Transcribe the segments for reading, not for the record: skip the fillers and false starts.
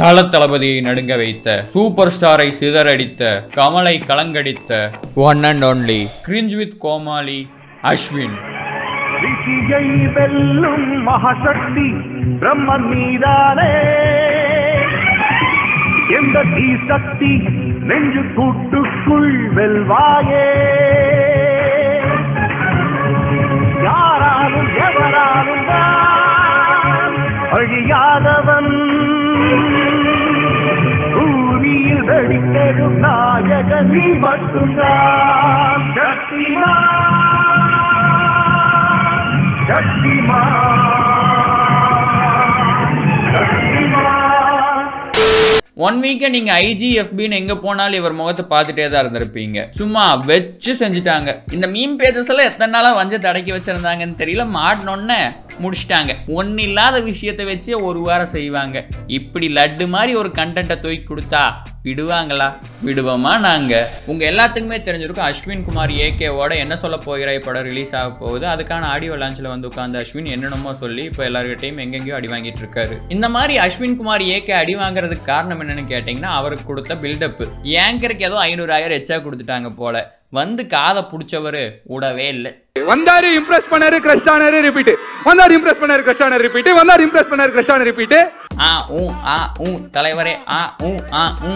தளபதியை நடுங்க வைத்த சூப்பர் ஸ்டாரை சிதறடித்த கமலை கலங்கடித்த one and only cringe with Komali Ashwin. விசியை வெல்லும் மகாசக்தி பிரம்மன் நீதானே, எந்த தீசக்தி நெஞ்சு கூட்டுக்குள் வெல்வாயே, யாராலும் எவராலும் அழியாதவன் பூமியில் வெடித்தெழும் நாயகன் நீ மட்டும்தான். ஒன் வீக்கை நீங்கள் ஐஜிஎஃபின்னு எங்கே போனாலும் இவர் முகத்தை பார்த்துட்டே தான் இருந்திருப்பீங்க. சும்மா வச்சு செஞ்சுட்டாங்க. இந்த மீம் பேஜஸ் எல்லாம் எத்தனை நாளாக வஞ்சத்தை அடக்கி வச்சுருந்தாங்கன்னு தெரியல. மாட்டினொன்னே முடிச்சிட்டாங்க. ஒன்றும் இல்லாத விஷயத்தை வச்சே ஒரு வாரம் செய்வாங்க. இப்படி லட்டு மாதிரி ஒரு கண்டென்ட்டை தூக்கி கொடுத்தா விடுவாங்களா? விடுவோமா நாங்கள்? உங்கள் எல்லாத்துக்குமே தெரிஞ்சிருக்கும் அஸ்வின் குமார் ஏகேவோட என்ன சொல்ல போகிற படம் ரிலீஸ் ஆக போகுது. அதுக்கான ஆடியோ லான்ச்சில் வந்து உட்காந்து அஸ்வின் என்னென்னமோ சொல்லி இப்போ எல்லாருக்கிட்டையும் எங்கெங்கேயோ அடி வாங்கிட்டு இருக்காரு. இந்த மாதிரி அஸ்வின் குமார் ஏகே அடி வாங்குறதுக்கு காரணம் என்னன்னு கேட்டிங்கன்னா, அவருக்கு கொடுத்த பில்டப்பு. ஏங்கருக்கு ஏதோ 500,000 எச்சா கொடுத்துட்டாங்க போல. வந்து காதை பிடிச்சவர் விடவே இல்லை. வந்தாரு, இம்ப்ரெஸ் பண்ணாரு, கிரஷ் ஆனாரு, ரிப்பீட். வந்தாரு, இம்ப்ரெஸ் பண்ணாரு, கிரஷ் ஆனாரு, ரிப்பீட். வந்தாரு, இம்ப்ரெஸ் பண்ணாரு, கிரஷ் ஆனாரு, ரிப்பீட். ஆ ஊ தலைவரே, ஆ ஊ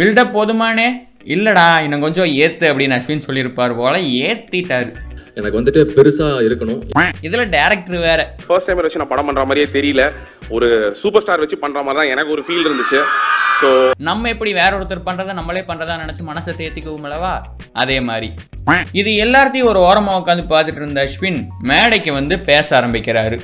பில்டப் போதுமானே இல்லடா, இன்னும் கொஞ்சம் ஏத்து அப்படின்னு அஸ்வின் சொல்லியிருப்பார் போல. ஏத்திட்டாரு. எனக்கு வந்துட்டு பெருசா இருக்கணும். இதுல டைரக்டர் வேற. ஃபர்ஸ்ட் டைம் வச்சு நான் படம் பண்ற மாதிரியே தெரியல. ஒரு சூப்பர் ஸ்டார் வச்சு பண்ற மாதிரி தான் எனக்கு ஒரு ஃபீல் இருந்துச்சு. ஸோ நம்ம எப்படி வேற ஒருத்தர் பண்றதை நம்மளே பண்றதா நினைச்சு மனசை தேத்திக்கவும் அல்லவா, அதே மாதிரி இது எல்லாத்தையும் ஒரு ஓரமா உட்காந்து பார்த்துட்டு இருந்த அஸ்வின் மேடைக்கு வந்து பேச ஆரம்பிக்கிறாரு.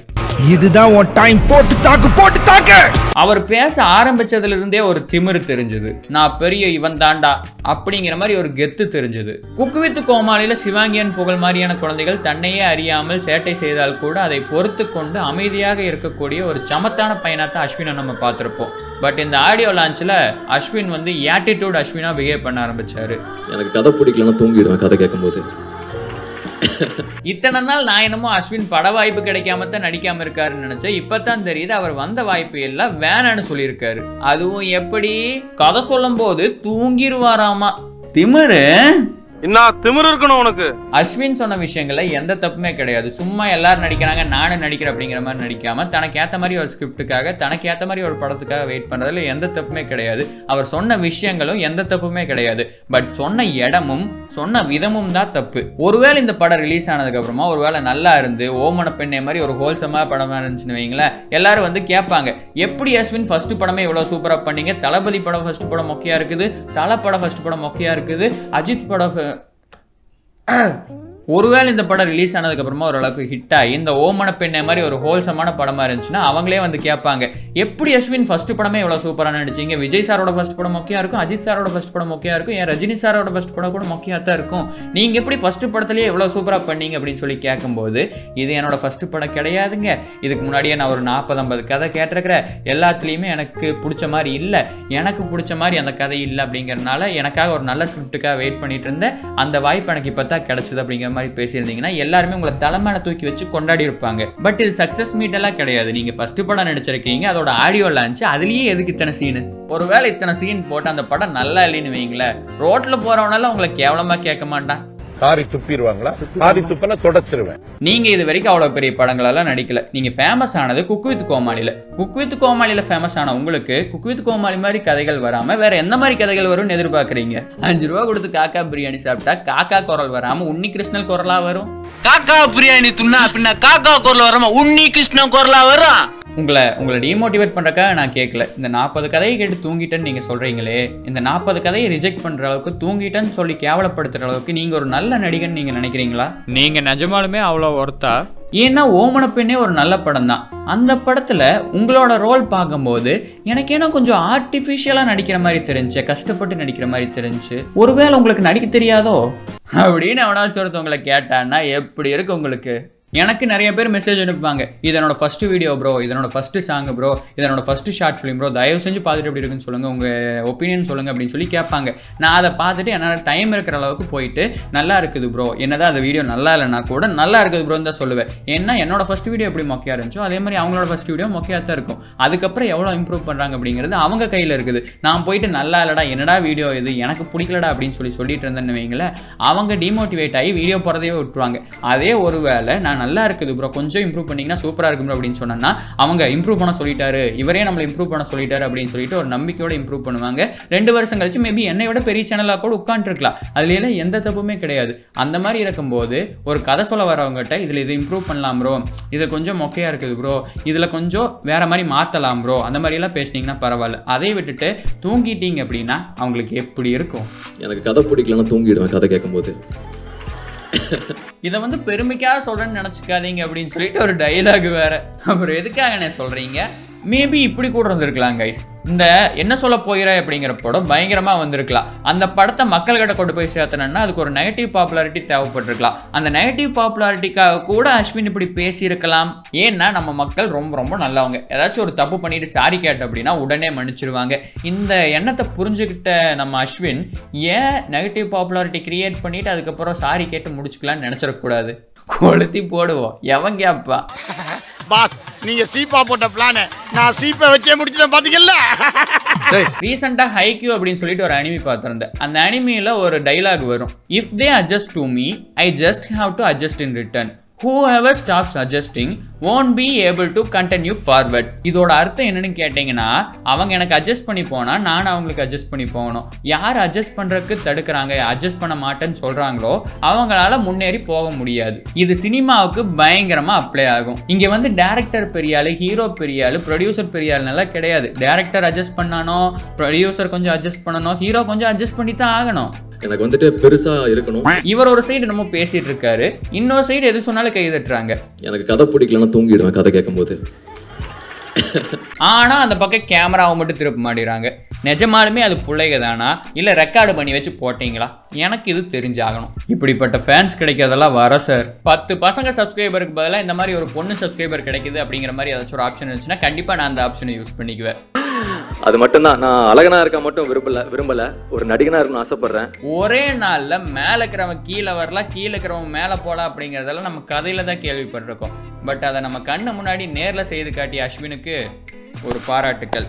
இதுதான் உன் டைம், போட்டு தாக்கு போட்டு தாக்கு. அவர் பேச ஆரம்பிச்சதுல இருந்தே ஒரு திமிரு தெரிஞ்சது. நான் பெரிய இவன் தாண்டா அப்படிங்கிற மாதிரி ஒரு கெத்து தெரிஞ்சது. குக்குவித்து கோமாளியில சிவாங்கியன் புகழ் மாதிரியான குழந்தைகள் தன்னையே அறியாமல் சேட்டை செய்தால் கூட அதை பொறுத்து கொண்டு அமைதியாக இருக்கக்கூடிய ஒரு சமத்தான பையனாத்தான் அஸ்வினை நம்ம பார்த்திருப்போம். பட் இந்த ஆடியோ லான்ச்ல அஸ்வின் வந்து ஆட்டிடியூட் அஸ்வினா பிஹேவ் பண்ண ஆரம்பிச்சாரு. எனக்கு கதை பிடிக்கலன்னு தூங்கிடுவேன் கதை கேட்கும் போது. இத்தனை நாள் நான் என்னமோ அஸ்வின் பட வாய்ப்பு கிடைக்காம தான் நடிக்காம இருக்காருன்னு நினைச்சேன். இப்பதான் தெரியுது அவர் வந்த வாய்ப்பு எல்லாம் வேணான்னு சொல்லியிருக்காரு. அதுவும் எப்படி கதை சொல்லும் போது தூங்கிடுவாராமா. திமிரு அஸ்வின் சொன்ன விஷயங்கள்ல எந்த தப்புமே கிடையாது. சும்மா எல்லாரும் நடிக்கிறாங்க நானும் நடிக்கிறேன் அப்படிங்கிற மாதிரி நடிக்காம தனக்கு ஏற்ற மாதிரி ஒரு ஸ்கிரிப்டுக்காக தனக்கு ஏற்ற மாதிரி ஒரு படத்துக்காக வெயிட் பண்றதுல எந்த தப்புமே கிடையாது. அவர் சொன்ன விஷயங்களும் எந்த தப்புமே கிடையாது. பட் சொன்ன இடமும் சொன்ன விதமும் தான் தப்பு. ஒருவேளை இந்த படம் ரிலீஸ் ஆனதுக்கு அப்புறமா ஒருவேளை நல்லா இருந்து ஓமன பெண்ணை மாதிரி ஒரு ஹோல்சமா படமா இருந்துச்சுன்னு வைங்களேன், எல்லாரும் வந்து கேட்பாங்க, எப்படி அஸ்வின் ஃபர்ஸ்ட் படமே இவ்வளவு சூப்பரா பண்ணீங்க? தளபதி படம் ஃபர்ஸ்ட் படம் மொக்கையா இருக்குது, தலை படம் ஃபர்ஸ்ட் படம் மொக்கையா இருக்குது, அஜித் படம். ஒருவேளை இந்த படம் ரிலீஸ் ஆனதுக்கு அப்புறமா ஓரளவுக்கு ஹிட் ஆகி இந்த ஓமன பெண்ணை மாதிரி ஒரு ஹோல்சமான படமா இருந்துச்சுன்னா அவங்களே வந்து கேட்பாங்க, எப்படி அஸ்வின் ஃபர்ஸ்ட் படமே இவ்வளவு சூப்பராக நடிச்சிங்க? விஜய் சாரோட ஃபர்ஸ்ட் படம் மொக்கையா இருக்கும், அஜித் சாரோட ஃபர்ஸ்ட் படம் மொக்கையா இருக்கும், என் ரஜினி சாரோட ஃபர்ஸ்ட் படம் கூட மொக்கையா தான் இருக்கும், நீங்க எப்படி ஃபர்ஸ்ட் படத்துலேயே எவ்வளவு சூப்பராக பண்ணீங்க அப்படின்னு சொல்லி கேட்கும்போது, இது என்னோட ஃபர்ஸ்ட் படம் கிடையாதுங்க, இதுக்கு முன்னாடியே நான் ஒரு 40-50 கதை கேட்டிருக்கிறேன், எல்லாத்துலேயுமே எனக்கு பிடிச்ச மாதிரி இல்லை, எனக்கு பிடிச்ச மாதிரி அந்த கதை இல்லை அப்படிங்கிறதுனால எனக்காக ஒரு நல்ல ஸ்கிரிப்டுக்காக வெயிட் பண்ணிட்டு இருந்தேன், அந்த வாய்ப்பு எனக்கு இப்போ தான் கிடைச்சது அப்படிங்கிற மாதிரி பேசியிருந்தீங்கன்னா எல்லாருமே உங்களை தலைமையில தூக்கி வச்சு கொண்டாடி இருப்பாங்க. பட் இது சக்சஸ் மீட் எல்லாம் கிடையாது. நீங்க ஃபர்ஸ்ட் படம் நடிச்சிருக்கீங்க, அதோட ஆடியோ லான்ச், அதுலயே எதுக்கு இத்தனை சீனு? ஒருவேளை இத்தனை சீன் போட்டு அந்த படம் நல்லா இல்லைன்னு வைங்களேன், ரோட்ல போறவனால உங்களை கேவலமா கேட்க மாட்டான். காரி துப்பிடுவாங்களா? காரி துப்பனா தொடச்சிருவேன். நீங்க இது வரைக்கும் அவ்வளவு பெரிய படங்களெல்லாம் நடிக்கல. நீங்க ஃபேமஸ் ஆனது குக் வித் கோமாளியில. குக் வித் கோமாளியில ஃபேமஸ் ஆன உங்களுக்கு குக் வித் கோமாளி மாதிரி கதைகள் வராம வேற எந்த மாதிரி கதைகள் வரும்னு எதிர்பார்க்கறீங்க? 5 ரூபா கொடுத்து காக்கா பிரியாணி சாப்பிட்டா காக்கா குரல் வராம உன்னி கிருஷ்ணன் குரலா வரும். காக்கா பிரியாணி துண்ணா அப்படின்னா காக்கா குரல் வராம உன்னி கிருஷ்ணன் குரலா வரும். உங்களை டிமோட்டிவேட் பண்றக்கா நான் கேட்கல. இந்த 40 கதையை கேட்டு தூங்கிட்டேன்னு நீங்க சொல்றீங்களே, இந்த 40 கதையை ரிஜெக்ட் பண்ற அளவுக்கு, தூங்கிட்டேன்னு சொல்லி கேவலப்படுத்துற அளவுக்கு நீங்க ஒரு நல்ல நடிகன் நீங்க நினைக்கிறீங்களா? நீங்க நிஜமாலுமே அவ்வளோ ஒர்த்தா? ஏன்னா ஓமன பெண்ணே ஒரு நல்ல படம் தான். அந்த படத்துல உங்களோட ரோல் பார்க்கும்போது எனக்கு ஏன்னா கொஞ்சம் ஆர்டிஃபிஷியலா நடிக்கிற மாதிரி தெரிஞ்சு, கஷ்டப்பட்டு நடிக்கிற மாதிரி தெரிஞ்சு. ஒருவேளை உங்களுக்கு நடிக்க தெரியாதோ அப்படின்னு அவனாச்சும் ஒருத்தவங்களை கேட்டான்னா எப்படி இருக்கு உங்களுக்கு? எனக்கு நிறைய பேர் மெசேஜ் அனுப்புவாங்க, இதனோட ஃபர்ஸ்ட் வீடியோ ப்ரோ, இதனோட ஃபர்ஸ்ட் சாங் ப்ரோ, இதனோட ஃபர்ஸ்ட் ஷார்ட் ஃபிலிம் ப்ரோ, தயவு செஞ்சு பார்த்துட்டு எப்படி இருக்குன்னு சொல்லுங்கள், உங்கள் ஒப்பீனியன் சொல்லுங்கள் அப்படின்னு சொல்லி கேட்பாங்க. நான் அதை பார்த்துட்டு என்னால் டைம் இருக்கிற அளவுக்கு போயிட்டு நல்லா இருக்குது ப்ரோ, என்னதான் அந்த வீடியோ நல்லா இல்லைனா கூட நல்லா இருக்குது ப்ரோன்னு தான் சொல்லுவேன். ஏன்னா என்னோட ஃபர்ஸ்ட் வீடியோ எப்படி மொக்கையாக இருந்துச்சோ அதே மாதிரி அவங்களோட ஃபர்ஸ்ட் வீடியோ மொக்கையாக தான் இருக்கும். அதுக்கப்புறம் எவ்வளோ இம்ப்ரூவ் பண்ணுறாங்க அப்படிங்கிறது அவங்க கையில் இருக்குது. நான் போயிட்டு நல்லா இல்லடா என்னடா வீடியோ இது எனக்கு பிடிக்கலடா அப்படின்னு சொல்லிட்டு இருந்தேன்னு வைங்களேன், அவங்க டிமோட்டிவேட் ஆகி வீடியோ போடுறதையே விட்டுருவாங்க. அதே ஒரு வேளை நான் நல்லா இருக்குது ப்ரோ, கொஞ்சம் இம்ப்ரூவ் பண்ணிங்கன்னா சூப்பராக இருக்கும் அப்படின்னு சொன்னா அவங்க இம்ப்ரூவ் பண்ண சொல்லிட்டாரு, இவரே நம்மளை இம்ப்ரூவ் பண்ண சொல்லிட்டாரு அப்படின்னு சொல்லிட்டு ஒரு நம்பிக்கையோட இம்ப்ரூவ் பண்ணுவாங்க. 2 வருஷம் கழிச்சு மேபி என்னை விட பெரிய சேனலாக கூட உட்காந்துருக்கலாம், அதுல எந்த தப்புமே கிடையாது. அந்த மாதிரி இருக்கும்போது ஒரு கதை சொல்ல வரவங்ககிட்ட இதில் இது இம்ப்ரூவ் பண்ணலாம் ப்ரோ, இது கொஞ்சம் மொக்கையாக இருக்குது ப்ரோ, இதில் கொஞ்சம் வேற மாதிரி மாற்றலாம் ப்ரோ, அந்த மாதிரிலாம் பேசினீங்கன்னா பரவாயில்ல. அதை விட்டுட்டு தூங்கிட்டீங்க அப்படின்னா அவங்களுக்கு எப்படி இருக்கும்? எனக்கு கதை பிடிக்கலன்னா தூங்கிடுவேன் கதை கேட்கும்போது. இதை பெருமைக்காக சொல்கிறேன்னு நினச்சிக்காதீங்க அப்படின்னு சொல்லிட்டு ஒரு டைலாக் வேறு. அப்புறம் எதுக்காக நான் சொல்கிறீங்க? மேபி இப்படி கூட இருந்திருக்கலாம் கைஸ், இந்த என்ன சொல்ல போகிற அப்படிங்கிற படம் பயங்கரமாக வந்திருக்கலாம், அந்த படத்தை மக்கள்கிட்ட கொண்டு போய் சேர்த்தணும்னா அதுக்கு ஒரு நெகட்டிவ் பாப்புலாரிட்டி தேவைப்பட்டிருக்கலாம். அந்த நெகட்டிவ் பாப்புலாரிட்டிக்காக கூட அஸ்வின் இப்படி பேசியிருக்கலாம். ஏன்னா நம்ம மக்கள் ரொம்ப ரொம்ப நல்லவங்க, ஏதாச்சும் ஒரு தப்பு பண்ணிட்டு சாரி கேட்ட அப்படின்னா உடனே மன்னிச்சிருவாங்க. இந்த எண்ணத்தை புரிஞ்சுக்கிட்ட நம்ம அஸ்வின் ஏன் நெகட்டிவ் பாப்புலாரிட்டி கிரியேட் பண்ணிட்டு அதுக்கப்புறம் சாரி கேட்டு முடிச்சுக்கலாம்னு நினச்சிடக்கூடாது. கொளுத்தி போடுவோம் எவங்க அப்பா பாஸ், நீங்க சீப்பா போட்ட பிளான நான் சீப்பை வச்சே முடிச்சிட்டேன் பாத்தீங்கல்ல. ரீசெண்டா ஹைக்யூ அப்படின்னு சொல்லிட்டு ஒரு அனிமி பார்த்திருந்தேன். அந்த அனிமியில ஒரு டைலாக் வரும், if they adjust to me I just have to adjust in return, whoever stops adjusting won't be able to continue forward. இதோட அர்த்தம் என்னன்னு கேட்டிங்கன்னா, அவங்க எனக்கு அட்ஜஸ்ட் பண்ணி போனால் நானும் அவங்களுக்கு அட்ஜஸ்ட் பண்ணி போகணும். யார் அட்ஜஸ்ட் பண்ணுறதுக்கு தடுக்கிறாங்க, அட்ஜஸ்ட் பண்ண மாட்டேன்னு சொல்கிறாங்களோ அவங்களால முன்னேறி போக முடியாது. இது சினிமாவுக்கு பயங்கரமாக அப்ளை ஆகும். இங்கே டேரக்டர் பெரியாள், ஹீரோ பெரியாள், ப்ரொடியூசர் பெரியாள்னால கிடையாது. டேரக்டர் அட்ஜஸ்ட் பண்ணணும், ப்ரொடியூசர் கொஞ்சம் அட்ஜஸ்ட் பண்ணணும், ஹீரோ கொஞ்சம் அட்ஜஸ்ட் பண்ணி தான் ஆகணும். எனக்கு பெருசா இருக்கணும். இவர் ஒரு சைடு நம்ம பேசிட்டு இருக்காரு, இன்னொரு சைடு எது சொன்னாலும் கை தட்டுறாங்க. எனக்கு கதை பிடிக்கலன்னா தூங்கிடுவேன் கதை கேட்கும்போது. ஆனா அந்த பக்கம் கேமராவை மட்டும் திருப்ப மாட்டிடுறாங்க. நிஜமாலுமே அது பிள்ளைங்க தானா இல்லை ரெக்கார்டு பண்ணி வச்சு போட்டீங்களா? எனக்கு இது தெரிஞ்சாகணும். இப்படிப்பட்ட ஃபேன்ஸ் கிடைக்கிறதெல்லாம் வர சார். 10 பசங்க சப்ஸ்கிரைபருக்கு பதிலாக இந்த மாதிரி ஒரு பொண்ணு சப்ஸ்கிரைபர் கிடைக்குது அப்படிங்கிற மாதிரி ஏதாச்சும் ஒரு ஆப்ஷன் இருந்துச்சுன்னா கண்டிப்பாக நான் அந்த ஆப்ஷனை யூஸ் பண்ணிக்குவேன். அது மட்டும்தான் நான் அழகனா இருக்க மட்டும் விரும்பல, ஒரு நடிகனா இருக்கணும்னு ஆசைப்படுறேன். ஒரே நாள்ல மேல இருக்கிறவன் கீழே வரலாம், கீழே இருக்கிறவன் மேல போலாம் அப்படிங்கறதெல்லாம் நம்ம கதையில தான் கேள்விப்பட்டிருக்கோம். பட் அதை நம்ம கண்ணு முன்னாடி நேர்ல செய்து காட்டிய அஸ்வினுக்கு ஒரு பாராட்டுக்கள்.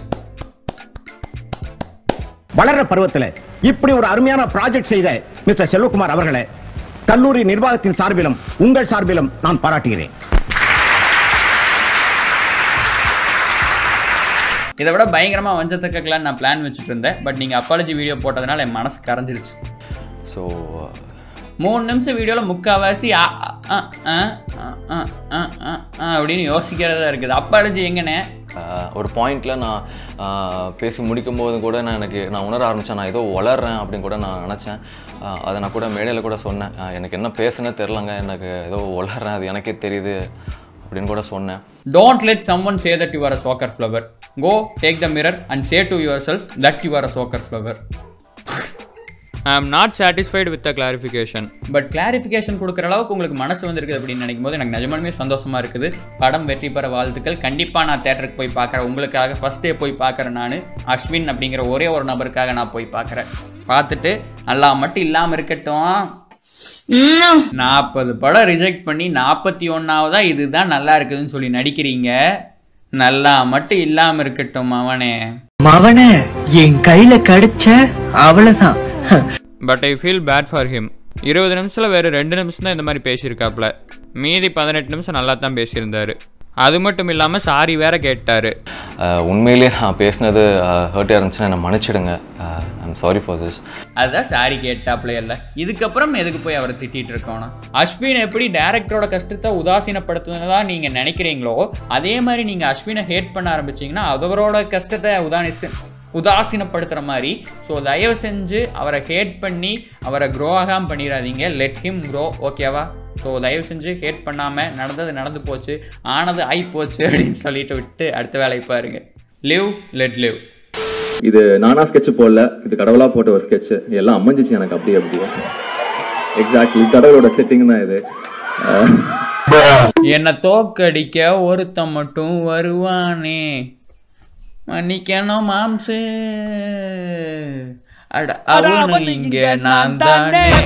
வளர்ற பருவத்துல இப்படி ஒரு அருமையான ப்ராஜெக்ட் செய்த மிஸ்டர் செல்வகுமார் அவர்களை கல்லூரி நிர்வாகத்தின் சார்பிலும் உங்கள் சார்பிலும் நான் பாராட்டுகிறேன். இதை விட பயங்கரமாக வஞ்சத்துக்கெல்லாம் நான் பிளான் வச்சுட்டு இருந்தேன். பட் நீங்கள் அப்பாலஜி வீடியோ போட்டதுனால என் மனசு கரைஞ்சிருச்சு. ஸோ 3 நிமிஷம் வீடியோவில் முக்கால்வாசி அப்படின்னு யோசிக்கிறதா இருக்குது. அப்பாலஜி எங்கண்ணே ஒரு பாயிண்டில் நான் பேசி முடிக்கும் போது கூட நான் உணர ஆரம்பித்தேன், நான் ஏதோ வளர்றேன் அப்படின்னு கூட நான் நினச்சேன். அதை நான் கூட மேடையில் கூட சொன்னேன், எனக்கு என்ன பேசுனே தெரிலங்க, எனக்கு ஏதோ வளர்றேன் அது எனக்கே தெரியுது அப்படின்னு கூட சொன்னேன். Don't let someone say that you are a sucker flower. Go take the mirror and say to yourself that you are a soccer flower. I am not satisfied with the clarification. But clarification கொடுக்குற அளவுக்கு உங்களுக்கு மனசு வந்திருக்குது அப்படின்னு நினைக்கும் போது எனக்கு நிஜமாலுமே சந்தோஷமாக இருக்குது. படம் வெற்றி பெற வாழ்த்துக்கள். கண்டிப்பாக நான் தேட்டருக்கு போய் பார்க்குறேன், உங்களுக்காக ஃபஸ்ட் டே போய் பார்க்குறேன். நான் அஸ்வின் அப்படிங்கிற ஒரே ஒரு நபருக்காக நான் போய் பார்க்குறேன். பார்த்துட்டு நல்லா மட்டும் இல்லாமல் இருக்கட்டும். 40 படம் ரிஜெக்ட் பண்ணி 41ஆவதா இதுதான் நல்லா இருக்குதுன்னு சொல்லி நடிக்கிறீங்க. நல்லா மட்டும் இல்லாம இருக்கட்டும் மவனே. மவனே என் கையில கடிச்ச அவ்வளவுதான். But I feel bad for him. 20 நிமிஷத்துல வேற 2 நிமிஷம் தான் இந்த மாதிரி பேசியிருக்காப்ல, மீதி 18 நிமிஷம் நல்லா தான் பேசியிருந்தாரு. அது மட்டும் இல்லாம சாரி வேற கேட்டாரு. உண்மையிலேயே நான் பேசினது ஹர்ட்டா இருந்துச்சுன்னா என்ன மன்னிச்சிடுங்க, ஐம் சாரி ஃபார் திஸ். அதுதான் சாரி கேட்டாப்ல இல்லை. இதுக்கப்புறம் எதுக்கு போய் அவரை திட்டிகிட்டு இருக்கோன்னா, அஸ்வின் எப்படி டேரக்டரோட கஷ்டத்தை உதாசீனப்படுத்துனதா நீங்கள் நினைக்கிறீங்களோ அதே மாதிரி நீங்கள் அஸ்வினை ஹேட் பண்ண ஆரம்பிச்சிங்கன்னா அவரோட கஷ்டத்தை உதாசீனப்படுத்துகிற மாதிரி. ஸோ தயவு செஞ்சு அவரை ஹேட் பண்ணி அவரை க்ரோ ஆகாமல் பண்ணிடாதீங்க. லெட் ஹிம் க்ரோ, ஓகேவா? ஸோ தயவு செஞ்சு ஹேட் பண்ணாமல் நடந்தது நடந்து போச்சு, ஆனது ஆகி போச்சு அப்படின்னு சொல்லிட்டு விட்டு அடுத்த வேலையை பாருங்க. Live let live. இது நானா ஸ்கெட்ச் போடல, இது கடவுளா போட்ட ஒரு ஸ்கெட்ச். எல்லாம் அமைஞ்சிச்சு எனக்கு அப்படியே அப்படியே. எக்ஸாக்ட்லி கடவுளோட செட்டிங் தான் இது. தோக்கடிக்க ஒருத்தன் மட்டும் வருவானே மன்னிக்கணும் மாம்சு இங்க நான் தானே.